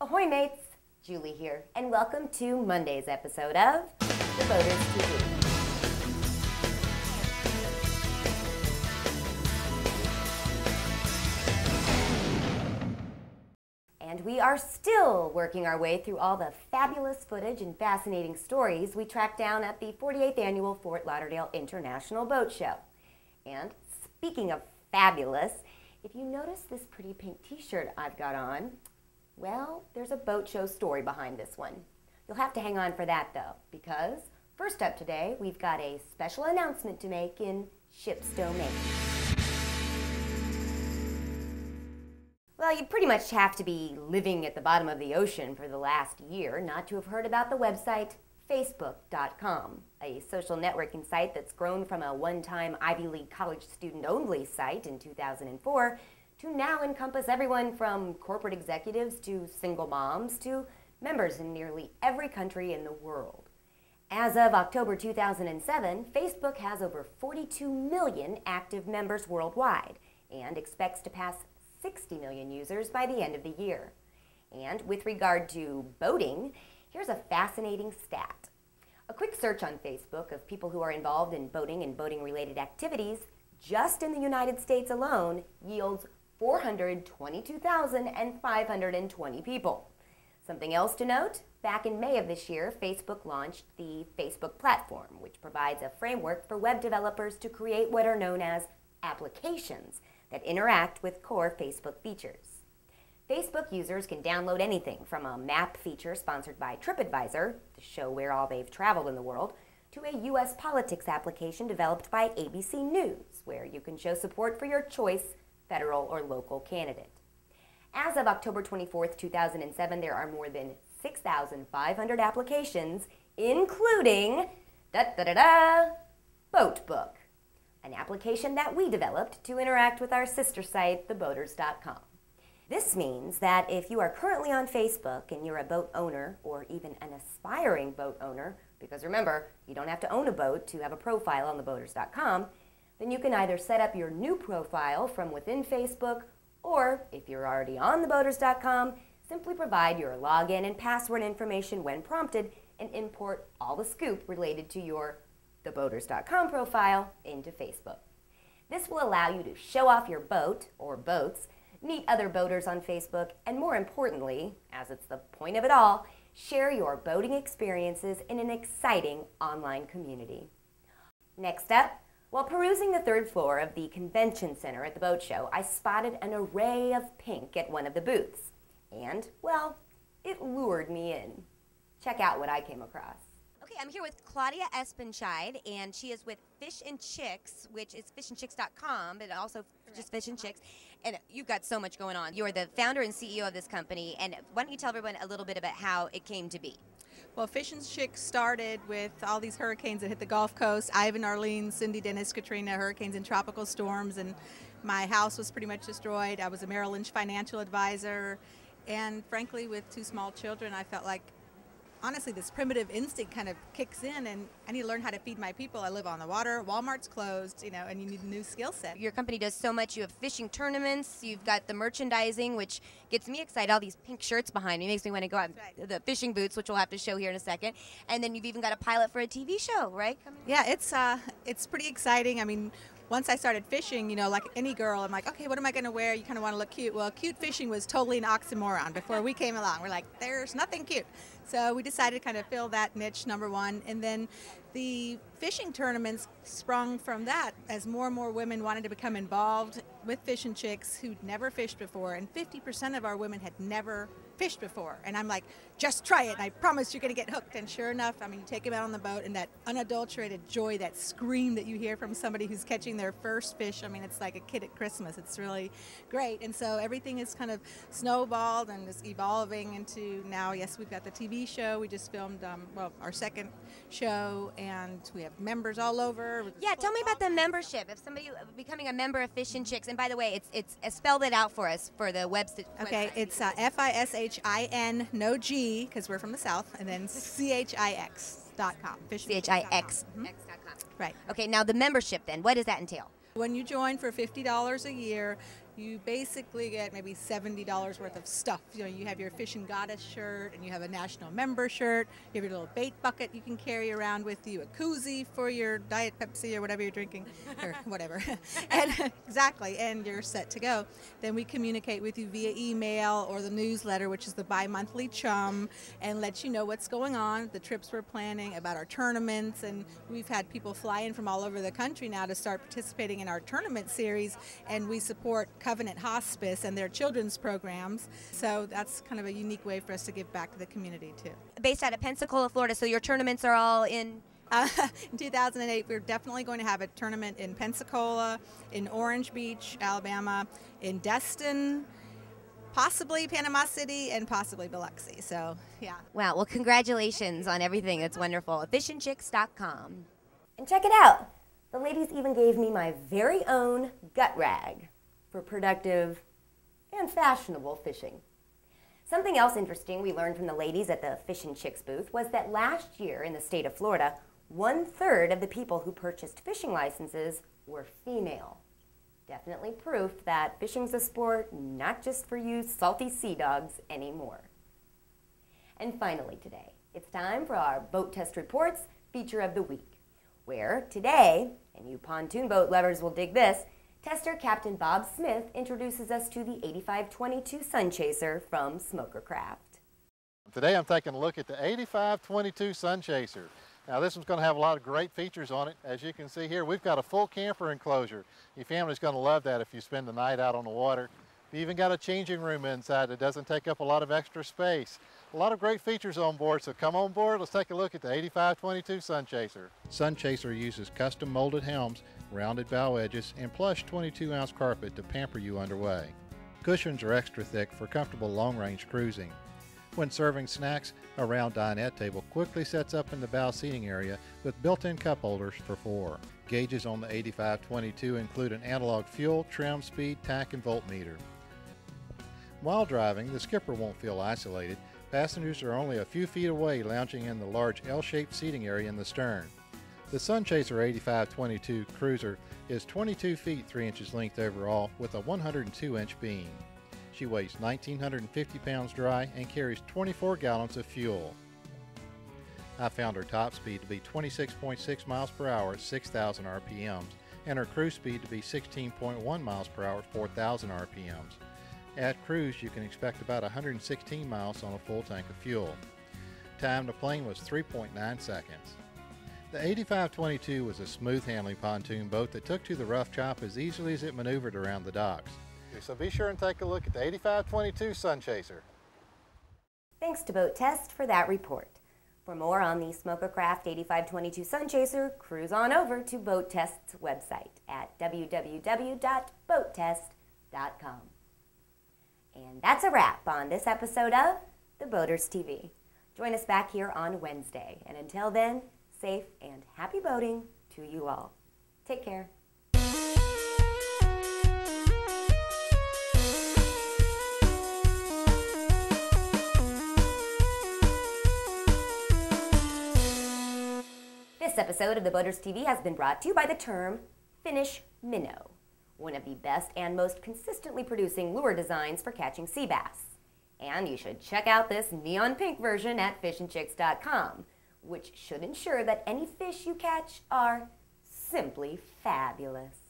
Ahoy mates, Julie here, and welcome to Monday's episode of The Boaters TV. And we are still working our way through all the fabulous footage and fascinating stories we tracked down at the 48th Annual Fort Lauderdale International Boat Show. And speaking of fabulous, if you notice this pretty pink t-shirt I've got on, well, there's a boat show story behind this one. You'll have to hang on for that, though, because first up today, we've got a special announcement to make in ship's domain. Well, you pretty much have to be living at the bottom of the ocean for the last year not to have heard about the website facebook.com, a social networking site that's grown from a one-time Ivy League college student-only site in 2004 to now encompass everyone from corporate executives to single moms to members in nearly every country in the world. As of October 2007, Facebook has over 42 million active members worldwide and expects to pass 60 million users by the end of the year. And with regard to boating, here's a fascinating stat. A quick search on Facebook of people who are involved in boating and boating-related activities just in the United States alone yields 422,520 people. Something else to note, back in May of this year, Facebook launched the Facebook platform, which provides a framework for web developers to create what are known as applications that interact with core Facebook features. Facebook users can download anything from a map feature sponsored by TripAdvisor to show where all they've traveled in the world, to a U.S. politics application developed by ABC News, where you can show support for your choice federal or local candidate. As of October 24, 2007, there are more than 6,500 applications, including BoatBook, an application that we developed to interact with our sister site, theboaters.com. This means that if you are currently on Facebook and you're a boat owner or even an aspiring boat owner, because remember, you don't have to own a boat to have a profile on theboaters.com, then you can either set up your new profile from within Facebook, or if you're already on theboaters.com, simply provide your login and password information when prompted and import all the scoop related to your theboaters.com profile into Facebook. This will allow you to show off your boat or boats, meet other boaters on Facebook, and more importantly, as it's the point of it all, share your boating experiences in an exciting online community. Next up, while perusing the third floor of the convention center at the boat show, I spotted an array of pink at one of the booths. And, well, it lured me in. Check out what I came across. Okay, I'm here with Claudia Espenscheid, and she is with Fishin' Chix, which is fishandchicks.com, but also just Fishin' Chix. And you've got so much going on. You're the founder and CEO of this company, and why don't you tell everyone a little bit about how it came to be? Well, Fishin' Chix started with all these hurricanes that hit the Gulf Coast, Ivan, Arlene, Cindy, Dennis, Katrina, hurricanes and tropical storms, and my house was pretty much destroyed. I was a Merrill Lynch financial advisor, and frankly, with two small children, I felt like, honestly, this primitive instinct kind of kicks in, and I need to learn how to feed my people. I live on the water, Walmart's closed, you know, and you need a new skill set. Your company does so much. You have fishing tournaments, you've got the merchandising, which gets me excited. All these pink shirts behind me makes me want to go out in the fishing boots, which we'll have to show here in a second. And then you've even got a pilot for a TV show, right? Yeah, it's pretty exciting. I mean, once I started fishing, you know, like any girl, I'm like, okay, what am I going to wear? You kind of want to look cute. Well, cute fishing was totally an oxymoron before we came along. We're like, there's nothing cute. So we decided to kind of fill that niche, number one. And then the fishing tournaments sprung from that as more and more women wanted to become involved with Fishin' Chix who'd never fished before. And 50% of our women had never fished before. And I'm like, just try it, and I promise you're going to get hooked. And sure enough, I mean, you take them out on the boat, and that unadulterated joy, that scream that you hear from somebody who's catching their first fish, I mean, it's like a kid at Christmas. It's really great. And so everything is kind of snowballed and is evolving into now, yes, we've got the TV show. We just filmed, well, our second show, and we have members all over. Yeah, tell me about the membership. If somebody becoming a member of Fishin' Chix, and by the way, it's spelled it out for us for the website. Okay, it's F-I-S-H-I-N, no G, because we're from the South, and then chix.com. Chix.com. Right. Okay, now the membership then, what does that entail? When you join for $50 a year, you basically get maybe $70 worth of stuff. You know, you have your Fishing Goddess shirt, and you have a national member shirt, you have your little bait bucket you can carry around with you, a koozie for your Diet Pepsi or whatever you're drinking, or whatever. And, exactly, and you're set to go. Then we communicate with you via email or the newsletter, which is the bi-monthly Chum, and let you know what's going on, the trips we're planning, about our tournaments, and we've had people fly in from all over the country now to start participating in our tournament series, and we support Covenant Hospice and their children's programs. So that's kind of a unique way for us to give back to the community too. Based out of Pensacola, Florida, so your tournaments are all in? In 2008, we're definitely going to have a tournament in Pensacola, in Orange Beach, Alabama, in Destin, possibly Panama City, and possibly Biloxi. So, yeah. Wow. Well, congratulations on everything. That's wonderful. fishandchicks.com. And check it out. The ladies even gave me my very own gut rag for productive and fashionable fishing. Something else interesting we learned from the ladies at the Fishin' Chix booth was that last year in the state of Florida, 1/3 of the people who purchased fishing licenses were female. Definitely proof that fishing's a sport not just for you salty sea dogs anymore. And finally today, it's time for our Boat Test Reports feature of the week, where today, and you pontoon boat lovers will dig this, tester Captain Bob Smith introduces us to the 8522 Sun Chaser from Smoker Craft. Today I'm taking a look at the 8522 Sun Chaser. Now this one's going to have a lot of great features on it. As you can see here, we've got a full camper enclosure. Your family's going to love that if you spend the night out on the water. You even got a changing room inside that doesn't take up a lot of extra space. A lot of great features on board, so come on board. Let's take a look at the 8522 Sun Chaser. Sun Chaser uses custom molded helms, rounded bow edges, and plush 22-ounce carpet to pamper you underway. Cushions are extra thick for comfortable long-range cruising. When serving snacks, a round dinette table quickly sets up in the bow seating area with built-in cup holders for four. Gauges on the 8522 include an analog fuel, trim, speed, tack, and voltmeter. While driving, the skipper won't feel isolated. Passengers are only a few feet away, lounging in the large L-shaped seating area in the stern. The Sun Chaser 8522 Cruiser is 22 feet 3 inches length overall with a 102-inch beam. She weighs 1,950 pounds dry and carries 24 gallons of fuel. I found her top speed to be 26.6 miles per hour at 6,000 RPMs and her cruise speed to be 16.1 miles per hour at 4,000 RPMs. At cruise, you can expect about 116 miles on a full tank of fuel. Time to plane was 3.9 seconds. The 8522 was a smooth handling pontoon boat that took to the rough chop as easily as it maneuvered around the docks. So be sure and take a look at the 8522 Sun Chaser. Thanks to Boat Test for that report. For more on the Smoker Craft 8522 Sun Chaser, cruise on over to Boat Test's website at www.boattest.com. And that's a wrap on this episode of The Boaters TV. Join us back here on Wednesday. And until then, safe and happy boating to you all. Take care. This episode of The Boaters TV has been brought to you by the term Finnish Minnow, one of the best and most consistently producing lure designs for catching sea bass. And you should check out this neon pink version at fishandchicks.com, which should ensure that any fish you catch are simply fabulous.